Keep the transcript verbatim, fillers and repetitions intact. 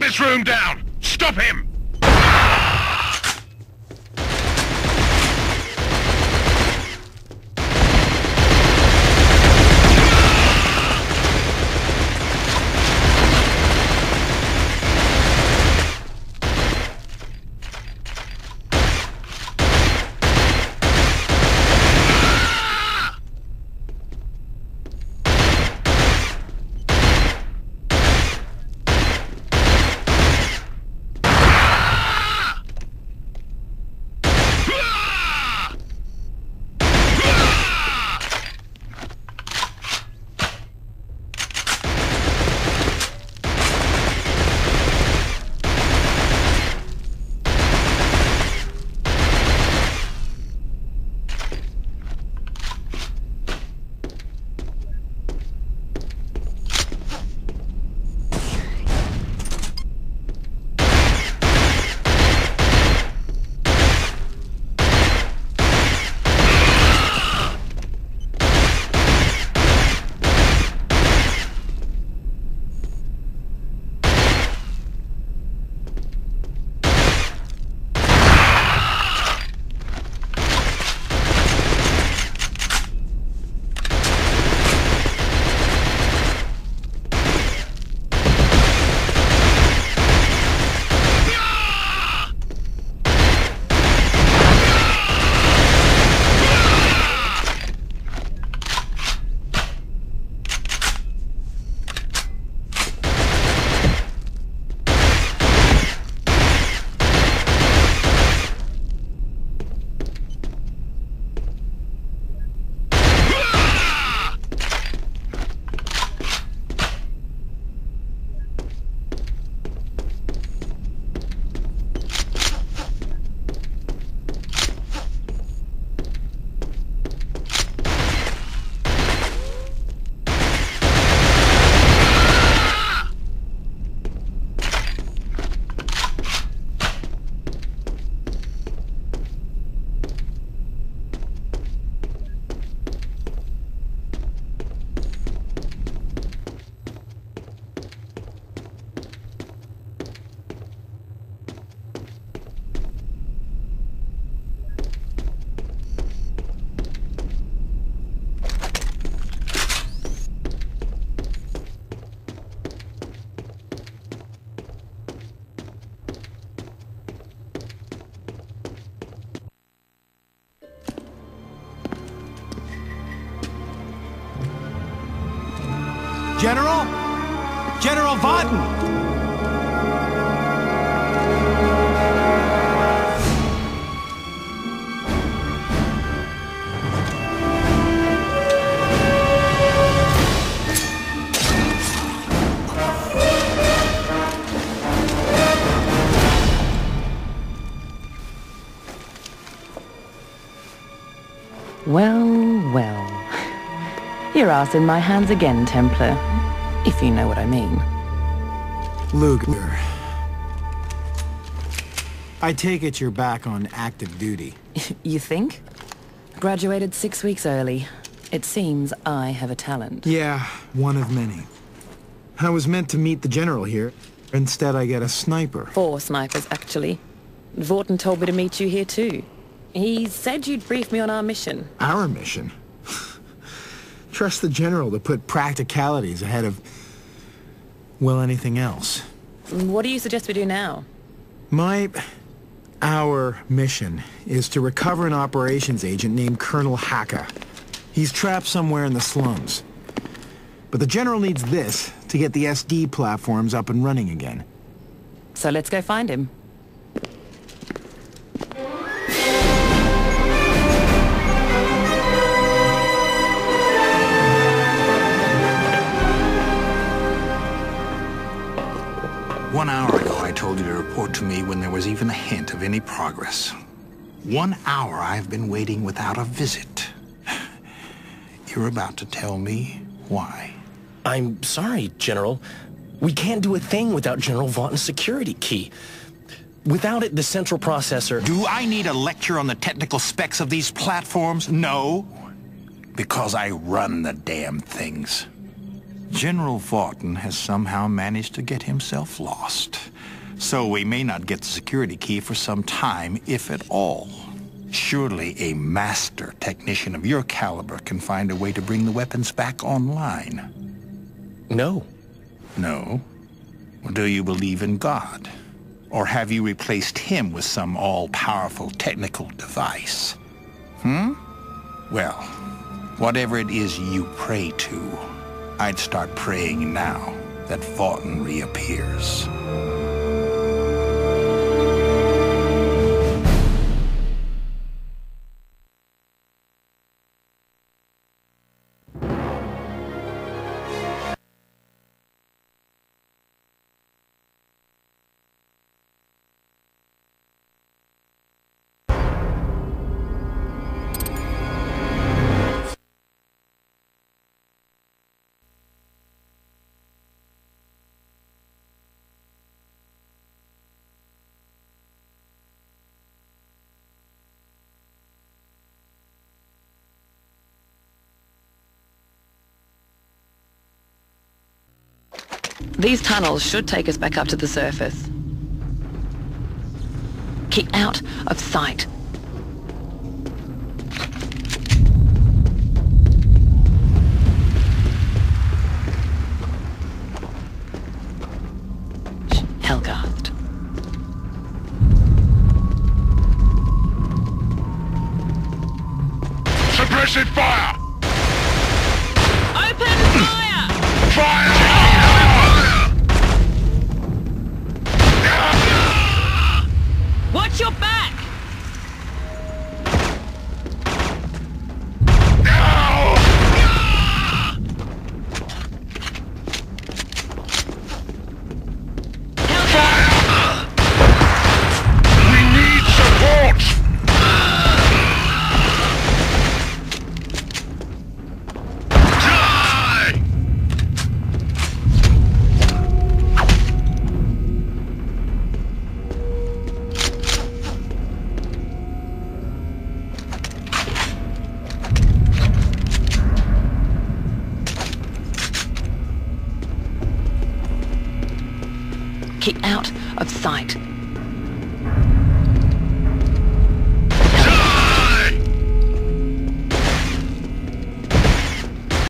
this room down! Stop him! General? General Vaughton! Well, well. Your ass in my hands again, Templar. If you know what I mean. Luger. I take it you're back on active duty. You think? Graduated six weeks early. It seems I have a talent. Yeah, one of many. I was meant to meet the General here. Instead, I get a sniper. Four snipers, actually. Vaughton told me to meet you here, too. He said you'd brief me on our mission. Our mission? Trust the General to put practicalities ahead of, well, anything else. What do you suggest we do now? My... our mission is to recover an operations agent named Colonel Haka. He's trapped somewhere in the slums. But the General needs this to get the S D platforms up and running again. So let's go find him. One hour ago, I told you to report to me when there was even a hint of any progress. One hour I've been waiting without a visit. You're about to tell me why. I'm sorry, General. We can't do a thing without General Vaughton's security key. Without it, the central processor... Do I need a lecture on the technical specs of these platforms? No. Because I run the damn things. General Vaughton has somehow managed to get himself lost. So we may not get the security key for some time, if at all. Surely a master technician of your caliber can find a way to bring the weapons back online. No. No? Do you believe in God? Or have you replaced him with some all-powerful technical device? Hmm? Well, whatever it is you pray to, I'd start praying now that Vaughton reappears. These tunnels should take us back up to the surface. Keep out of sight. Keep out of sight.